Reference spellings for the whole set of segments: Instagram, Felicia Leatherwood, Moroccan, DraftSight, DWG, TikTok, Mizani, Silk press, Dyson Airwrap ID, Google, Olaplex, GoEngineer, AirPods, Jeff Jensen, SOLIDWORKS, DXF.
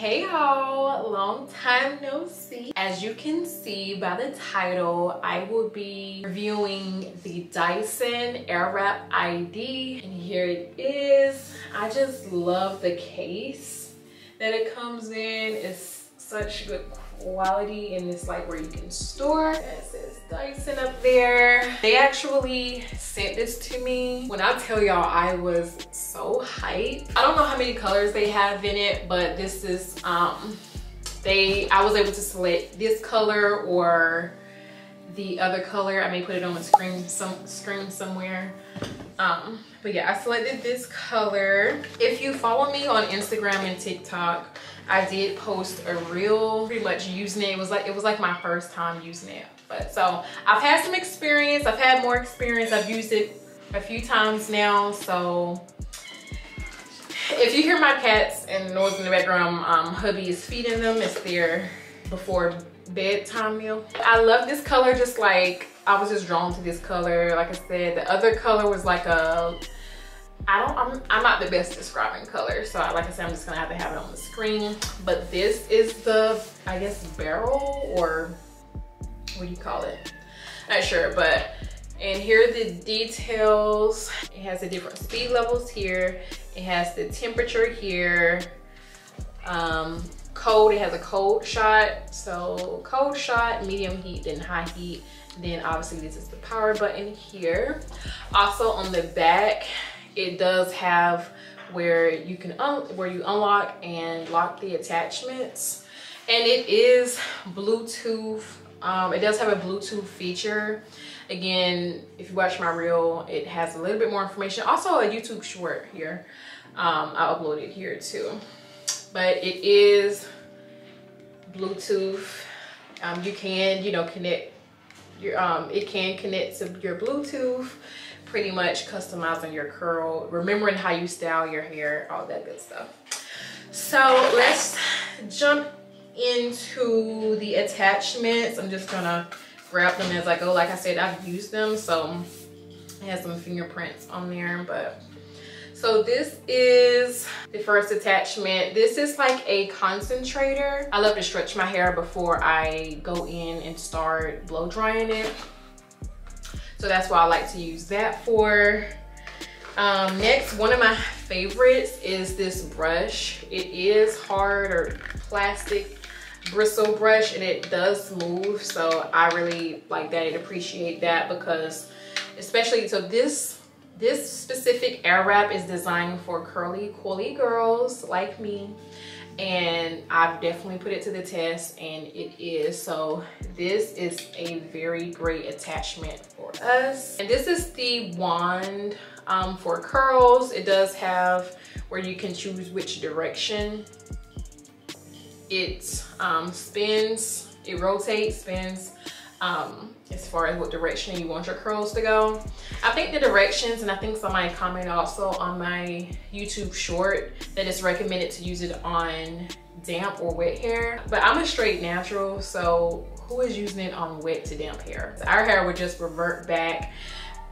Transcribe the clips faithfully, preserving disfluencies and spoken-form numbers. Hey y'all, long time no see. As you can see by the title, I will be reviewing the Dyson Airwrap I D, and here it is. I just love the case that it comes in. It's such good quality, and it's like where you can store. It says Dyson up there. They actually sent this to me. When I tell y'all, I was so hyped. I don't know how many colors they have in it, but this is um they I was able to select this color or the other color. I may put it on the screen some screen somewhere. Um but yeah, I selected this color. If you follow me on Instagram and TikTok, I did post a reel pretty much using it. It was like it was like my first time using it. But so I've had some experience. I've had more experience. I've used it a few times now. So if you hear my cats and noise in the background, um, hubby is feeding them. It's their before bedtime meal. I love this color. Just like I was just drawn to this color. Like I said, the other color was like a I don't, I'm, I'm not the best describing color. So I, like I said, I'm just gonna have to have it on the screen. But this is the, I guess, barrel, or what do you call it? Not sure, but, and here are the details. It has the different speed levels here. It has the temperature here. Um, cold, it has a cold shot. So cold shot, medium heat, then high heat. Then obviously this is the power button here. Also on the back, it does have where you can un where you unlock and lock the attachments, and it is Bluetooth. Um, it does have a Bluetooth feature. Again, if you watch my reel, it has a little bit more information. Also a YouTube short here. Um, I uploaded here too, but it is Bluetooth. Um, you can, you know, connect your. Um, it can connect to your Bluetooth. Pretty much customizing your curl, remembering how you style your hair, all that good stuff. So let's jump into the attachments. I'm just gonna grab them as I go. Like I said, I've used them, so it has some fingerprints on there. But so this is the first attachment. This is like a concentrator. I love to stretch my hair before I go in and start blow drying it. So that's why I like to use that for. Um, next, one of my favorites is this brush. It is hard or plastic bristle brush, and it does move. So I really like that and appreciate that, because especially, so this, this specific Airwrap is designed for curly, coily girls like me. And I've definitely put it to the test, and it is. So this is a very great attachment for us. And this is the wand um, for curls. It does have where you can choose which direction. It um, spins, it rotates, spins um, as far as what direction you want your curls to go. I think the directions, and I think somebody commented also on my YouTube short that it's recommended to use it on damp or wet hair, but I'm a straight natural, so who is using it on wet to damp hair? Our hair would just revert back.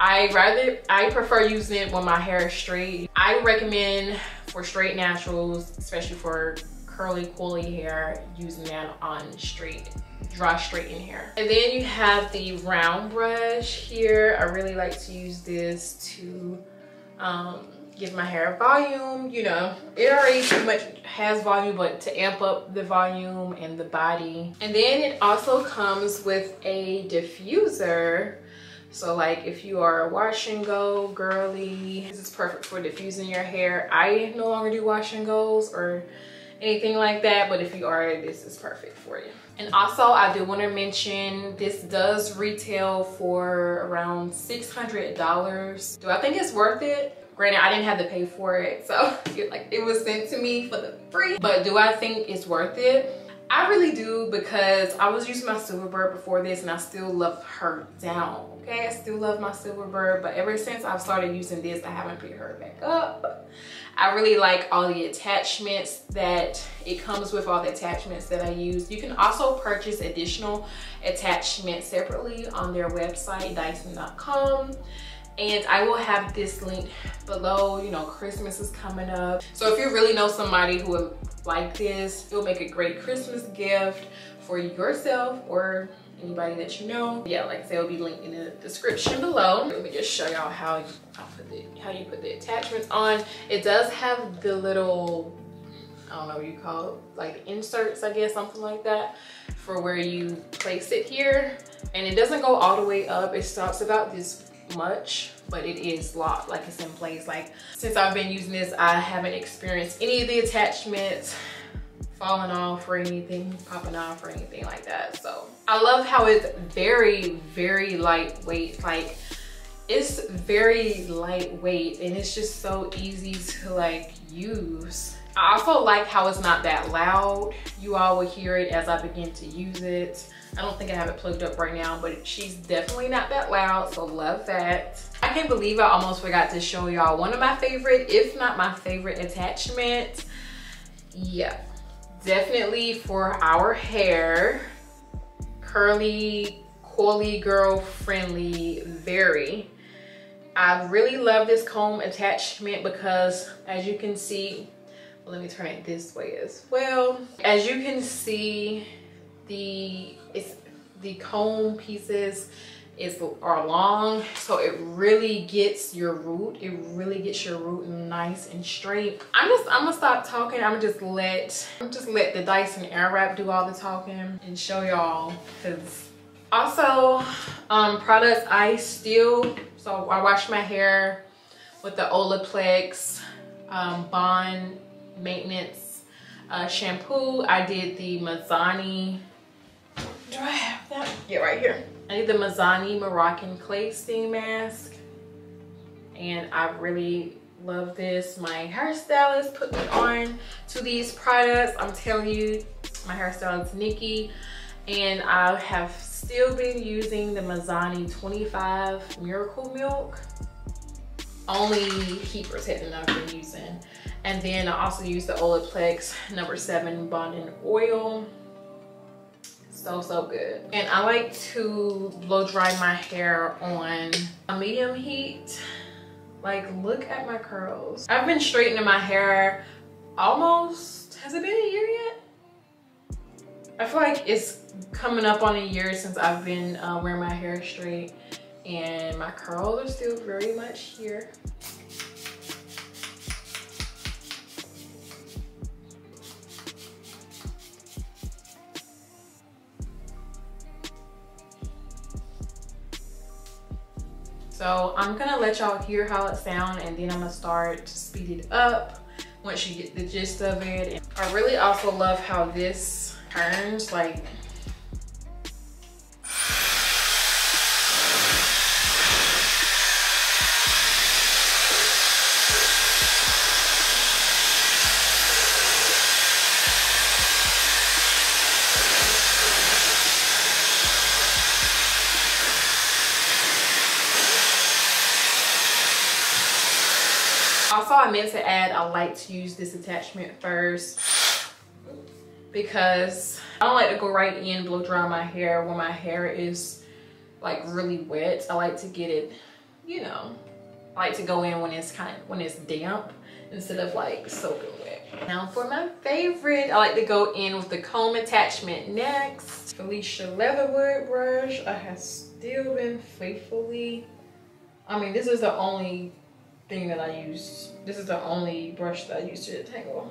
I rather, I prefer using it when my hair is straight. I recommend for straight naturals, especially for curly, coily hair, using that on straight, dry straighten hair. And then you have the round brush here. I really like to use this to um, give my hair volume. You know, it already pretty much has volume, but to amp up the volume and the body. And then it also comes with a diffuser. So like if you are a wash and go girly, this is perfect for diffusing your hair. I no longer do wash and goes or anything like that, but if you are, this is perfect for you. And also, I do want to mention this does retail for around six hundred dollars. Do I think it's worth it? Granted, I didn't have to pay for it, so it, like it was sent to me for the free. But do I think it's worth it? I really do, because I was using my Silverbird before this, and I still love her down. Okay, I still love my Silverbird, but ever since I've started using this, I haven't put her back up. I really like all the attachments that it comes with, all the attachments that I use. You can also purchase additional attachments separately on their website, dyson dot com. And I will have this link below. You know, Christmas is coming up. So if you really know somebody who would like this, it'll make a great Christmas gift for yourself or anybody that you know. Yeah, like I said, it'll be linked in the description below. Let me just show y'all how you I'll put the how you put the attachments on. It does have the little, I don't know what you call it, like inserts, I guess, something like that, for where you place it here. And it doesn't go all the way up. It stops about this much, but it is locked, like it's in place. Like, since I've been using this, I haven't experienced any of the attachments falling off or anything, popping off or anything like that. So I love how it's very, very lightweight. Like, it's very lightweight and it's just so easy to like use. I also like how it's not that loud. You all will hear it as I begin to use it. I don't think I have it plugged up right now, but she's definitely not that loud, so love that. I can't believe I almost forgot to show y'all one of my favorite, if not my favorite attachment. Yeah, definitely for our hair. Curly, coily, girl friendly, very. I really love this comb attachment because, as you can see, let me turn it this way as well. As you can see, the it's the comb pieces is are long, so it really gets your root. It really gets your root nice and straight. I'm just I'm gonna stop talking. I'm just let I'm just let the Dyson Airwrap do all the talking and show y'all. Cause also, um, products I still so I wash my hair with the Olaplex um, Bond maintenance uh, shampoo. I did the Mizani, do I have that? Yeah, right here. I did the Mizani Moroccan clay steam mask and I really love this. My hairstylist put me on to these products. I'm telling you, my hairstylist Nikki, and I have still been using the Mizani twenty-five Miracle Milk. Only heat protectant I've been using. And then I also use the Olaplex number seven bonding oil. So, so good. And I like to blow dry my hair on a medium heat. Like, look at my curls. I've been straightening my hair almost, has it been a year yet? I feel like it's coming up on a year since I've been uh, wearing my hair straight, and my curls are still very much here. So I'm gonna let y'all hear how it sounds, and then I'm gonna start to speed it up once you get the gist of it. And I really also love how this turns, like, I meant to add, I like to use this attachment first because I don't like to go right in blow dry my hair when my hair is like really wet. I like to get it, you know, I like to go in when it's kind of, when it's damp instead of like soaking wet. Now for my favorite, I like to go in with the comb attachment next. Felicia Leatherwood brush. I have still been faithfully, I mean, this is the only thing that I use. This is the only brush that I use to detangle.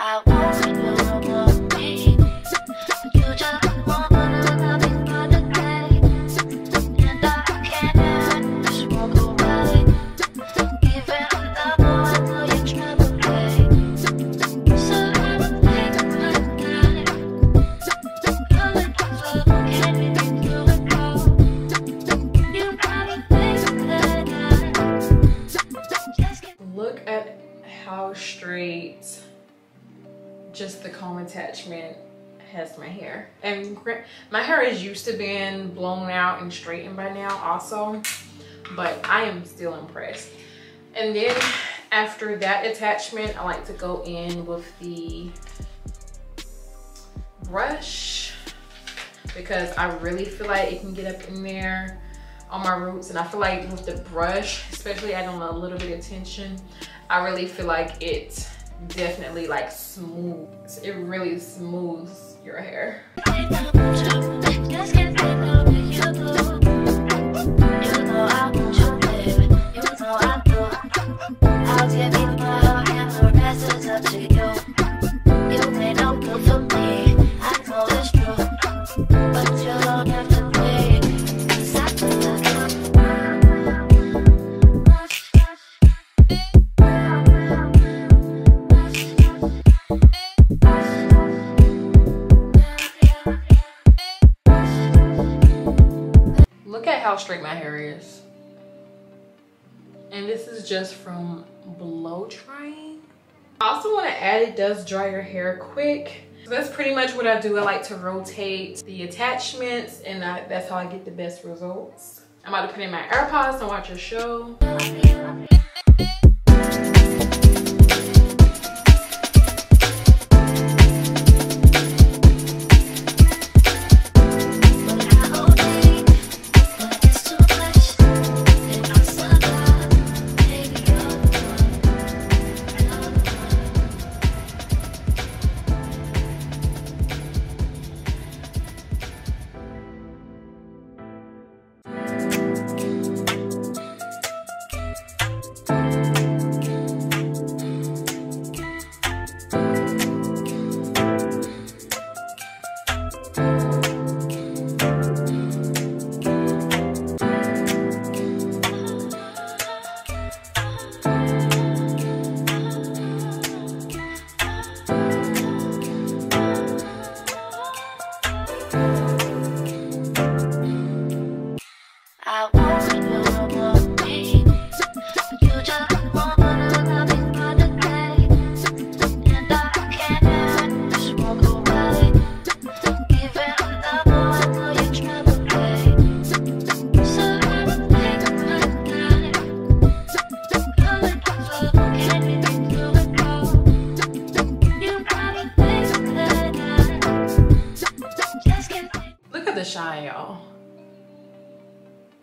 I attachment has my hair. And my hair is used to being blown out and straightened by now also, but I am still impressed. And then after that attachment, I like to go in with the brush because I really feel like it can get up in there on my roots. And I feel like with the brush, especially adding a little bit of tension, I really feel like it definitely like smooths. It really smooths your hair. How straight my hair is, and this is just from blow drying. I also want to add, it does dry your hair quick, so that's pretty much what I do. I like to rotate the attachments, and I, that's how I get the best results. I'm about to put in my AirPods and watch a show.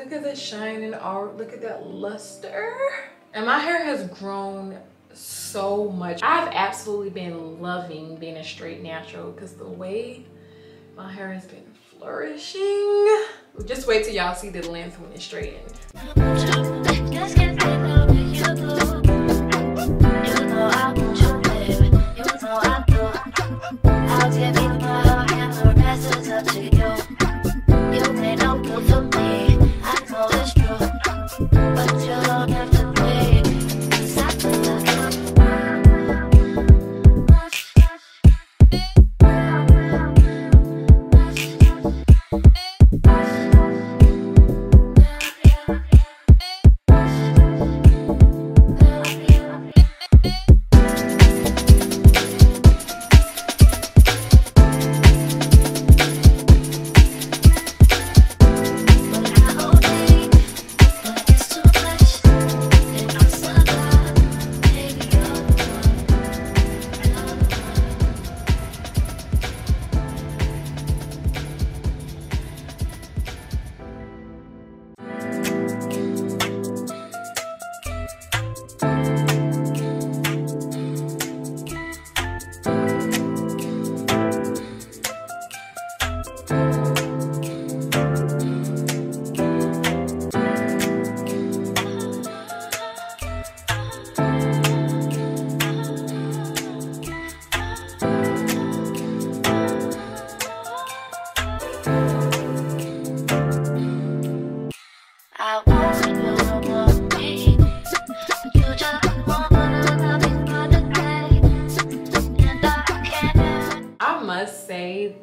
Look at the shine and all, look at that luster. And my hair has grown so much. I've absolutely been loving being a straight natural because the way my hair has been flourishing. Just wait till y'all see the length when it's straightened.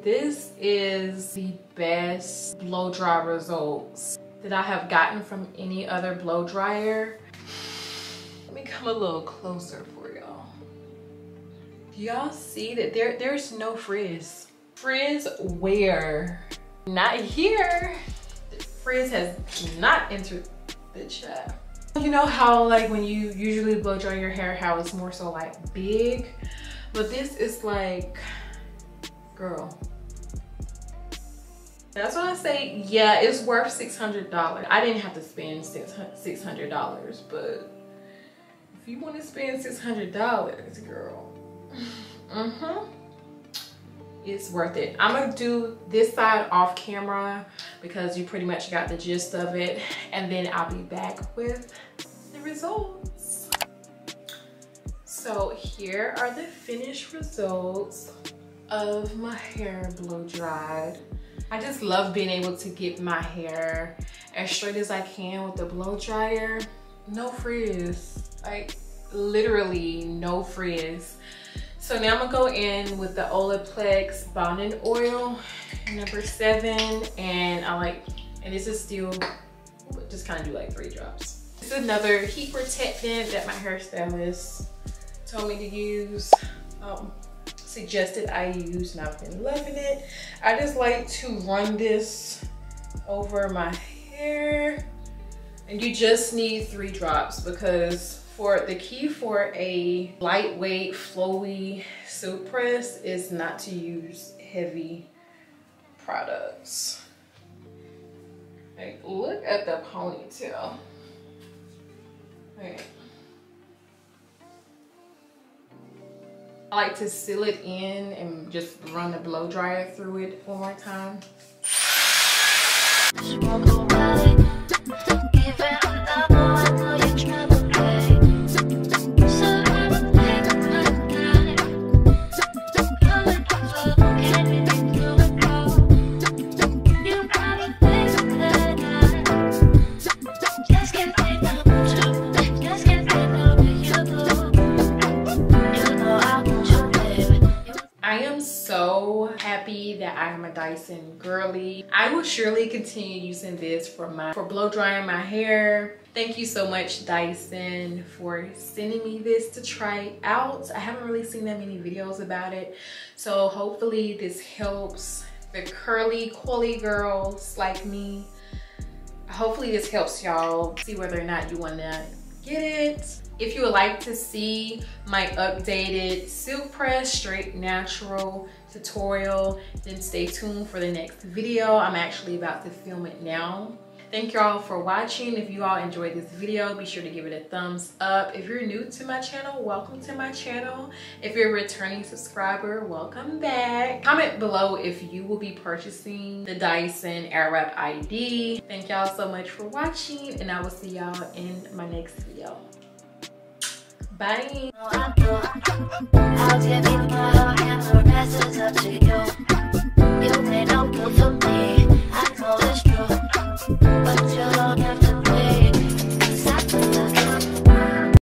This is the best blow dry results that I have gotten from any other blow dryer. Let me come a little closer for y'all. Y'all see that there there's no frizz. Frizz where? Not here. The frizz has not entered the chat. You know how like when you usually blow dry your hair, how it's more so like big, but this is like, girl. That's why I say, yeah, it's worth six hundred dollars. I didn't have to spend six hundred dollars, but if you want to spend six hundred dollars, girl, mm-hmm, it's worth it. I'm gonna do this side off camera because you pretty much got the gist of it, and then I'll be back with the results. So here are the finished results of my hair blow dried. I just love being able to get my hair as straight as I can with the blow dryer. No frizz, like literally no frizz. So now I'm gonna go in with the Olaplex bonding oil number seven, and I like, and this is still just kind of do like three drops. This is another heat protectant that my hairstylist told me to use. Um, suggested I use, and I've been loving it. I just like to run this over my hair, and you just need three drops because for the key for a lightweight flowy silk press is not to use heavy products. Like look at the ponytail. Right. I like to seal it in and just run the blow dryer through it one more time. That I am a Dyson girly. I will surely continue using this for my for blow drying my hair. Thank you so much, Dyson, for sending me this to try out. I haven't really seen that many videos about it, so hopefully this helps the curly coily girls like me. Hopefully this helps y'all see whether or not you want to get it. If you would like to see my updated silk press straight natural tutorial, then stay tuned for the next video. I'm actually about to film it now. Thank y'all for watching. If you all enjoyed this video, be sure to give it a thumbs up. If you're new to my channel, welcome to my channel. If you're a returning subscriber, welcome back. Comment below if you will be purchasing the Dyson Airwrap I D. Thank y'all so much for watching, and I will see y'all in my next video. Bye.